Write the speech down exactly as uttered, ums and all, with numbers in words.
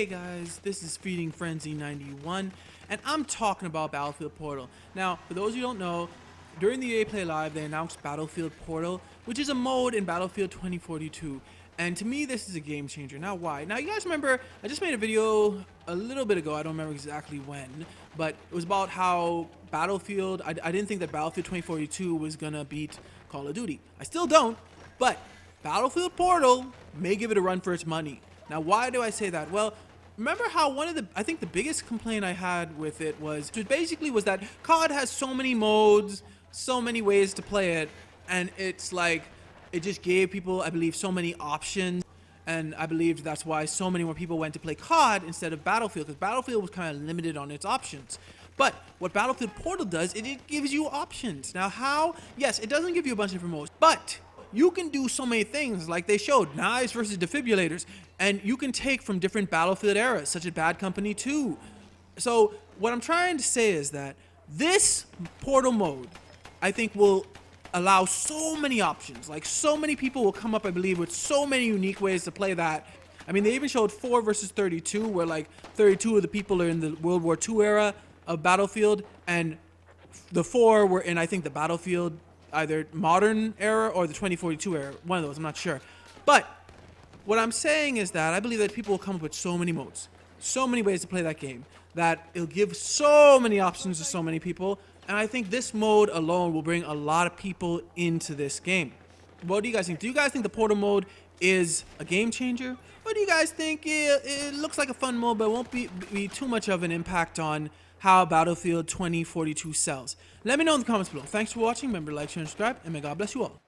Hey guys, this is Feeding Frenzy ninety-one, and I'm talking about Battlefield Portal. Now, for those of you who don't know, during the E A Play Live, they announced Battlefield Portal, which is a mode in Battlefield twenty forty-two. And to me, this is a game changer. Now, why? Now, you guys remember, I just made a video a little bit ago. I don't remember exactly when, but it was about how Battlefield, I, I didn't think that Battlefield twenty forty-two was gonna beat Call of Duty. I still don't, but Battlefield Portal may give it a run for its money. Now, why do I say that? Well, remember how one of the, I think the biggest complaint I had with it was, which basically was that C O D has so many modes, so many ways to play it, and it's like, it just gave people, I believe, so many options, and I believe that's why so many more people went to play C O D instead of Battlefield, because Battlefield was kind of limited on its options. But what Battlefield Portal does, it, it gives you options. Now, how? Yes, it doesn't give you a bunch of different modes, but you can do so many things, like they showed, knives versus defibrillators, and you can take from different Battlefield eras, such as Bad Company two. So what I'm trying to say is that this Portal mode, I think, will allow so many options. Like, so many people will come up, I believe, with so many unique ways to play that. I mean, they even showed four versus thirty-two, where like thirty-two of the people are in the World War two era of Battlefield, and the four were in, I think, the Battlefield either modern era or the twenty forty-two era, one of those, I'm not sure. But what I'm saying is that I believe that people will come up with so many modes, so many ways to play that game, that it'll give so many options to so many people, and I think this mode alone will bring a lot of people into this game. What do you guys think? Do you guys think the Portal mode is a game changer, or do you guys think it, it looks like a fun mode but won't be, be too much of an impact on how Battlefield twenty forty-two sells? Let me know in the comments below. Thanks for watching. Remember to like, share, and subscribe, and may God bless you all.